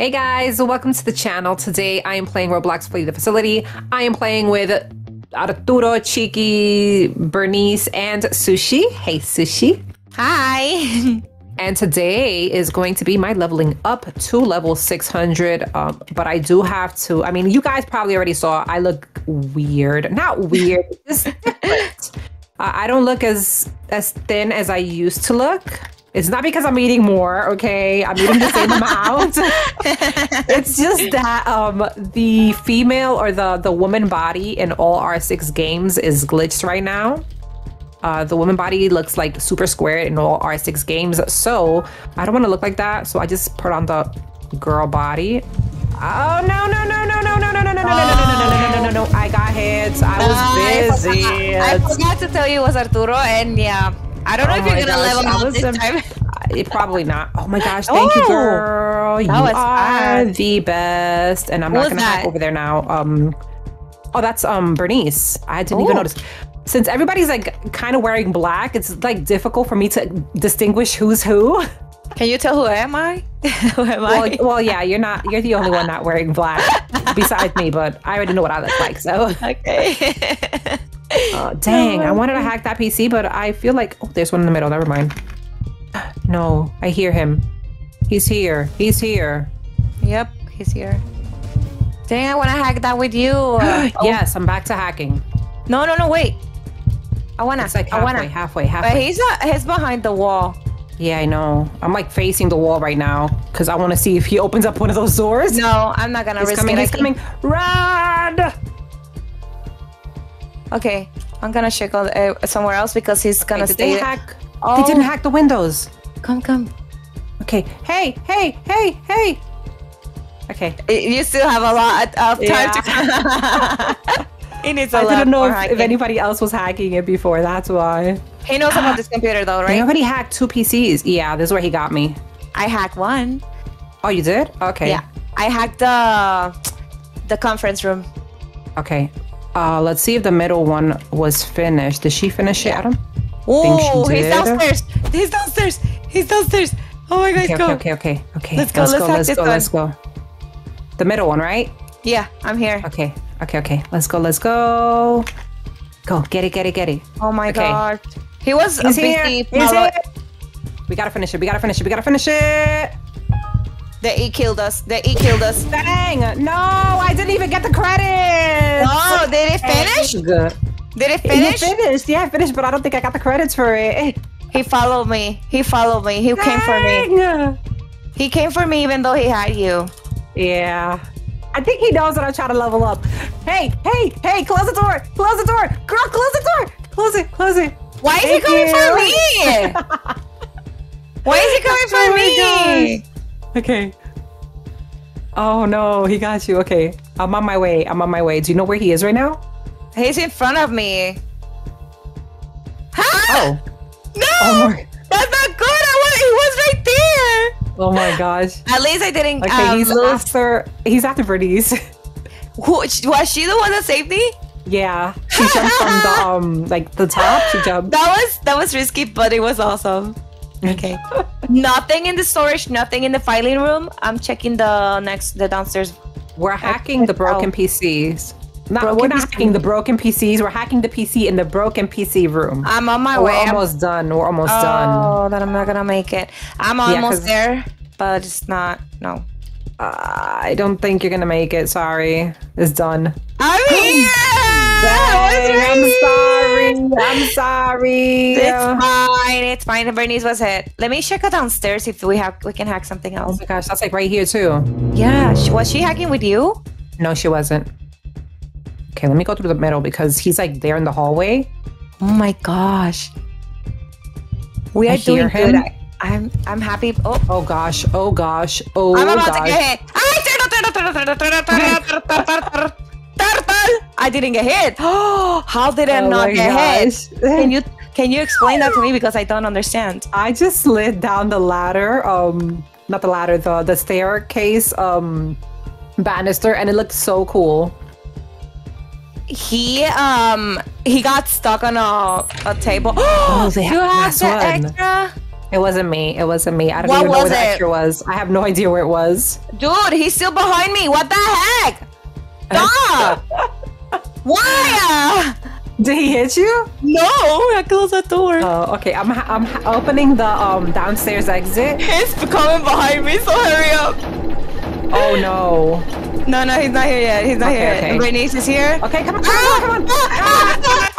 Hey guys, welcome to the channel. Today I am playing Roblox Play the Facility. I am playing with Arturo, Chiki, Bernice, and Sushi. Hey Sushi. Hi. And today is going to be my leveling up to level 600. But I do have to, I mean, you guys probably already saw, I look weird. Not weird, just different. I don't look as thin as I used to look. It's not because I'm eating more, okay? I'm eating the same amount. It's just that the female or the woman body in all R6 games is glitched right now. The woman body looks like super squared in all R6 games. So I don't want to look like that. So I just put on the girl body. Oh, no. I got hits. I was busy. I forgot to tell you it was Arturo, and yeah. I don't know if you're gonna level up this time. Probably not. Oh my gosh! Thank you, girl. You are the best, and I'm not gonna hop over there now. Oh, that's Bernice. I didn't even notice. Since everybody's like kind of wearing black, it's like difficult for me to distinguish who's who. Can you tell who am I? Who am I? Well, yeah, you're not. You're the only one not wearing black besides me, but I already know what I look like. So okay. Dang, I wanted to hack that PC, but I feel like... Oh, there's one in the middle. Never mind. No, I hear him. He's here. He's here. Yep, he's here. Dang, I want to hack that with you. Yes, I'm back to hacking. No, wait. I want to. It's like halfway. But he's behind the wall. Yeah, I know. I'm like facing the wall right now because I want to see if he opens up one of those doors. No, I'm not going to risk it. He's coming. Run! Okay, I'm gonna check on, somewhere else because he's gonna stay. They didn't hack the windows. Come. Okay. Hey. Okay. You still have a lot of time to. He needs a lot. I didn't know if anybody else was hacking it before. That's why. He knows about this computer though, right? They already hacked two PCs. Yeah, this is where he got me. I hacked one. Oh, you did? Okay. Yeah. I hacked the conference room. Okay. Let's see if the middle one was finished. Did she finish it? I don't think she did. He's downstairs. Oh my God, go. Okay. Let's go. The middle one, right? Yeah, I'm here. Okay. Let's go. Go, get it. Oh my God. He was a busy. We gotta finish it. The E killed us. Dang! No, I didn't even get the credits. Oh, did it finish? It finished. Yeah, it finished, but I don't think I got the credits for it. He followed me. He came for me. He came for me, even though he had you. Yeah. I think he knows that I try to level up. Hey! Close the door, girl! Close it. Why is he coming for me? Okay. Oh no, he got you. Okay, I'm on my way. Do you know where he is right now? He's in front of me. Huh? Oh. No! Oh, that's not good! He was right there! Oh my gosh. At least I didn't... Okay, he's after Bernice. Was she the one that saved me? Yeah. She jumped from the, like the top. She jumped. That was risky, but it was awesome. Okay. Nothing in the storage, nothing in the filing room. I'm checking the downstairs. We're hacking the broken PCs. We're not hacking the broken PCs. We're hacking the PC in the broken PC room. I'm on my way. We're almost done. Oh, then I'm not going to make it. I'm almost there, but it's not. No. I don't think you're going to make it. Sorry. It's done. I'm here! I'm sorry. It's fine. Bernice was hit. Let me check out downstairs if we can hack something else. Oh my gosh, that's like right here too. Yeah. Was she hacking with you? No, she wasn't. Okay, let me go through the middle because he's like there in the hallway. Oh my gosh. We are doing good. I'm happy. Oh gosh. I'm about to get hit. Turtle. I didn't get hit. How did I not get hit? Can you explain that to me because I don't understand. I just slid down the ladder, not the ladder, the staircase banister, and it looked so cool. He got stuck on a table. Oh, you have the extra. It wasn't me. It wasn't me. I don't even know where the extra was. I have no idea where it was. Dude, he's still behind me. What the heck? Stop! Why? Did he hit you? No, I closed that door. Oh, okay. I'm opening the downstairs exit. He's coming behind me, so hurry up. Oh no. No, no, he's not here yet. He's not here. Okay. Bernice is here. Okay, come on, come on, come on.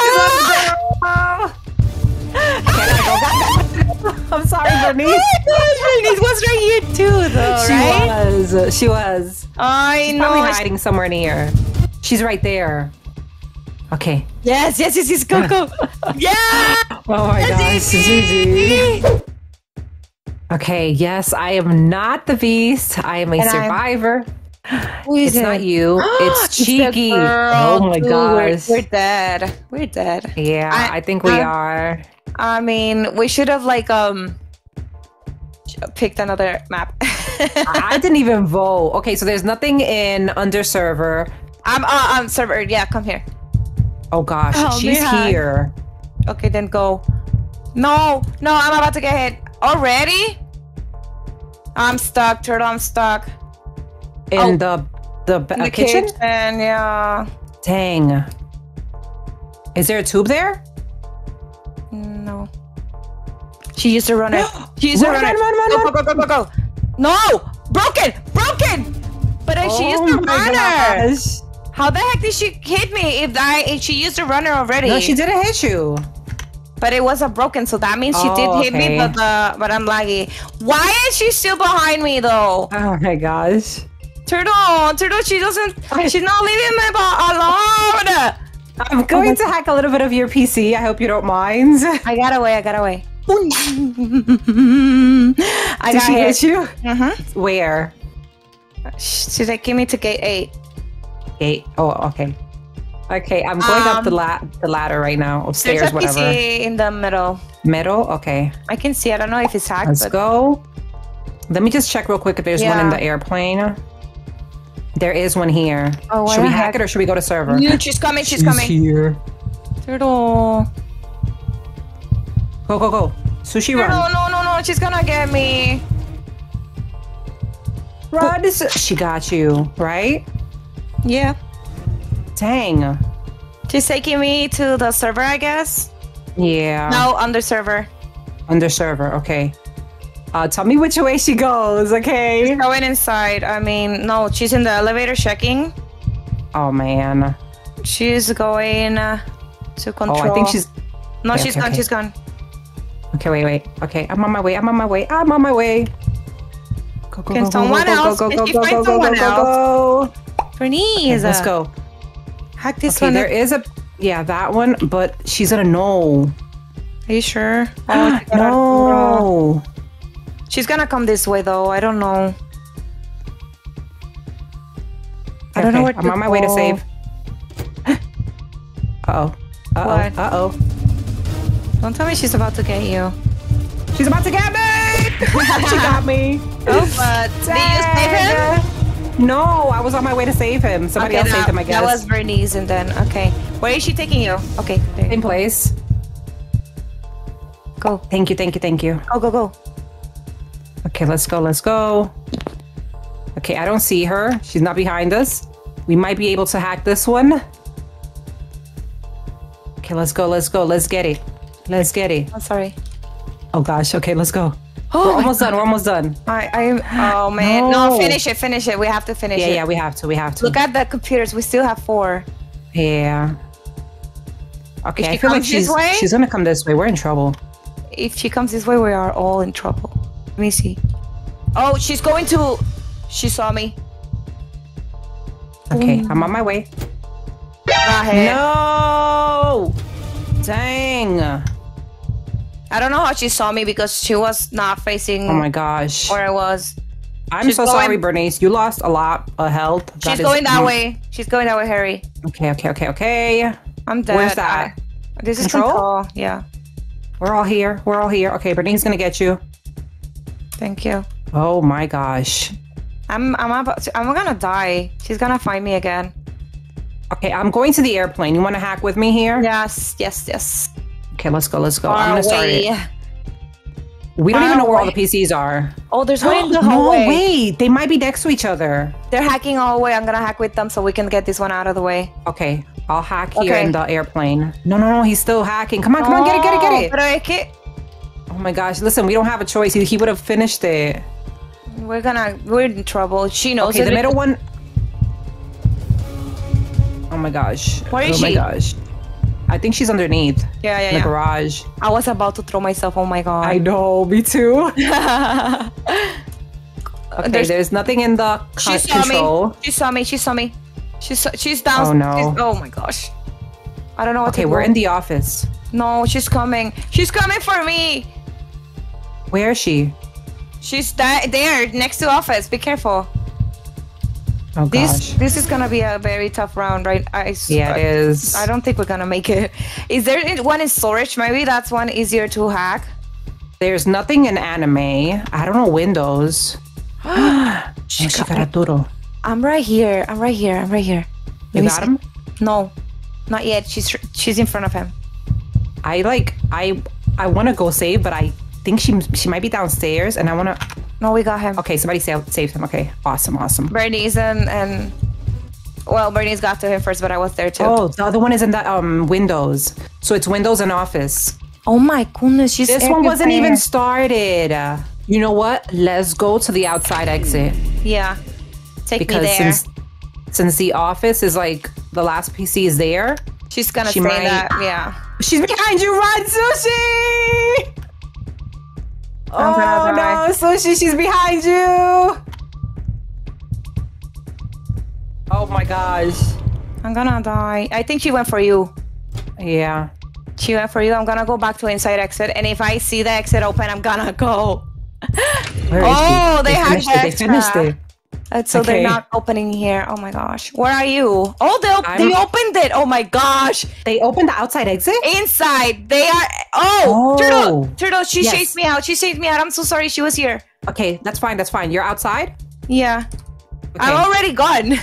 I'm sorry, Bernice. Bernice was right here too, though, right? She was. She was. I know. She's probably hiding somewhere near. She's right there. Okay. Yes, yes, yes, yes, go, go. Yeah! Oh my gosh, GG. Okay, yes, I am not the beast. I am a survivor. It's not you. It's Cheeky. Oh my gosh. We're dead. We're dead. Yeah, I think we are. I mean, we should have like picked another map. I didn't even vote. Okay, so there's nothing in under server. I'm server. Yeah, come here. Oh gosh, oh, she's here. Okay, then go. No, no, I'm about to get hit. Already? I'm stuck, Turtle, I'm stuck. In the kitchen? And yeah. Dang. Is there a tube there? No. She used to run it. She used to run it. Run, go, go, go, go, go. No! Broken! Broken! But if she used to run her. How the heck did she hit me if she used a runner already? No, she didn't hit you. But it wasn't broken, so that means she did hit me, but I'm laggy. Why is she still behind me, though? Oh, my gosh. Turtle, Turtle, she doesn't... She's not leaving me alone. I'm going to hack a little bit of your PC. I hope you don't mind. I got away, I got away. Did she hit you? Mm-hmm. Where? She like, give me to gate 8. Okay, I'm going up the ladder right now, upstairs, there's a whatever. PC in the middle. Middle? Okay. I can see. I don't know if it's hacked. Let's go. Let me just check real quick if there's one in the airplane. There is one here. Oh, should we hack it or should we go to server? Dude, she's coming. She's coming. She's here. Turtle. Go, go, go. Sushi, run. No, no, no, no. She's gonna get me. Run. She got you, right? Yeah. Dang. She's taking me to the server, I guess? Yeah. No, under server. Under server, okay. Tell me which way she goes, okay? She's going inside. I mean, no, she's in the elevator checking. Oh, man. She's going to control. Oh, I think she's... No, okay, she's gone, she's gone. Okay, wait, wait. Okay, I'm on my way, I'm on my way, I'm on my way. Go, go, go, go, go, go, go, go, go, go, go, go, go. Okay, let's go. Hack this one. There is a that one, but she's gonna know. Are you sure? Oh, no. She's gonna come this way though. I don't know. I don't know what. I'm on my way to save. Uh oh. Uh oh. Uh oh. Don't tell me she's about to get you. She's about to get me. She got me. Oh, but did you save him? No, I was on my way to save him. Somebody else saved him, I guess. That was Bernice, and then, okay. Where is she taking you? Okay. Same place. Go. Thank you, thank you, thank you. Go, go, go. Okay, let's go, let's go. Okay, I don't see her. She's not behind us. We might be able to hack this one. Okay, let's go, let's go. Let's get it. Let's get it. I'm sorry. Oh, gosh. Okay, let's go. Oh, we're almost done. We're almost done. Oh man, no. Finish it, finish it. We have to finish it. Yeah, we have to. We have to. Look at the computers. We still have 4. Yeah. Okay, I feel like she's gonna come this way. We're in trouble. If she comes this way, we are all in trouble. Let me see. Oh, she's going to. She saw me. Okay, I'm on my way. No! Dang. I don't know how she saw me because she was not facing. Oh my gosh. Where I was. She's so sorry, Bernice. You lost a lot of health. She's going that way. She's going that way, Harry. Okay, okay, okay, okay. I'm dead. Where's that? This is control. Yeah. We're all here. We're all here. Okay, Bernice's gonna get you. Thank you. Oh my gosh. I'm gonna die. She's gonna find me again. Okay, I'm going to the airplane. You wanna hack with me here? Yes, yes, yes. Okay, let's go, let's go. I'm gonna start it. We don't even know where all the PCs are. Oh, there's one in the hallway. No way. They might be next to each other. They're hacking all the way. I'm going to hack with them so we can get this one out of the way. Okay. I'll hack here in the airplane. No, no, no. He's still hacking. Come on, come on. Get it, get it, get it. Pero es que... Oh, my gosh. Listen, we don't have a choice. He would have finished it. We're going to... We're in trouble. She knows. Okay, the middle one... Oh, my gosh. Where is she? Oh, my gosh. I think she's underneath. Yeah, yeah, in the garage. I was about to throw myself. Oh my god. I know. Me too. Okay, there's nothing in the control. She saw me. She saw me. She's down. Oh no. Oh my gosh. I don't know what to do. Okay, we're in the office. No, she's coming. She's coming for me. Where is she? She's there next to office. Be careful. Oh, this is gonna be a very tough round, right? Yeah, it is. I don't think we're gonna make it. Is there one in storage? Maybe that's one easier to hack. There's nothing in anime. I don't know Windows. I'm right here. I'm right here. I'm right here. You got him? No, not yet. She's in front of him. I want to go save, but I think she might be downstairs, and I want to. No, we got him. Okay, somebody saved him. Okay, awesome, awesome. Bernie's and well, Bernie's got to him first, but I was there too. Oh, the other one is in the Windows. So it's Windows and Office. Oh my goodness, she's this one wasn't even started. You know what? Let's go to the outside exit. Yeah, take me there. Since the office is like the last PC is there, she's gonna say that. Yeah, she's behind you. Run, Sushi! Oh no, Sushi, she's behind you! Oh my gosh. I'm gonna die. I think she went for you. Yeah. She went for you. I'm gonna go back to inside exit, and if I see the exit open, I'm gonna go. Oh, they hacked it. They finished it. So they're not opening here. Oh my gosh. Where are you? Oh, they opened it. Oh my gosh. They opened the outside exit? Inside. They are... Oh, Turtle. Turtle, she chased me out. She chased me out. I'm so sorry. She was here. Okay, that's fine. That's fine. You're outside? Yeah. Okay. I'm already gone.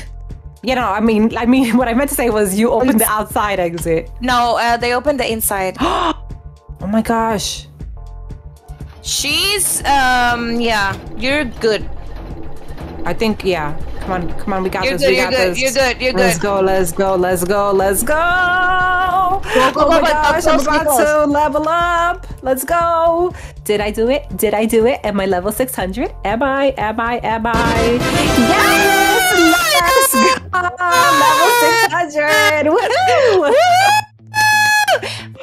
You know, I mean, what I meant to say was you opened the outside exit. No, they opened the inside. Oh my gosh. She's... Yeah, you're good. I think, yeah. Come on, come on, we got this. We got this. You're good, you're good. Let's go, let's go, let's go, let's go. Oh my gosh, I'm about to level up. Let's go. Did I do it? Did I do it? Am I level 600? Am I? Am I? Am I? Yes! Let's go! Level 600! Woohoo!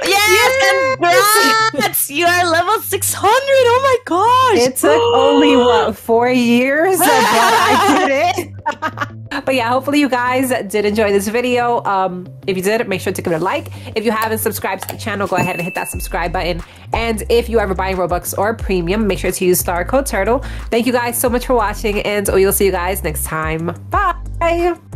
Yes, congrats! You are level 600. Oh my gosh! It took only what 4 years, but I did it. But yeah, hopefully you guys did enjoy this video. If you did, make sure to give it a like. If you haven't subscribed to the channel, go ahead and hit that subscribe button. And if you ever buy Robux or Premium, make sure to use star code Turtle. Thank you guys so much for watching, and we'll see you guys next time. Bye.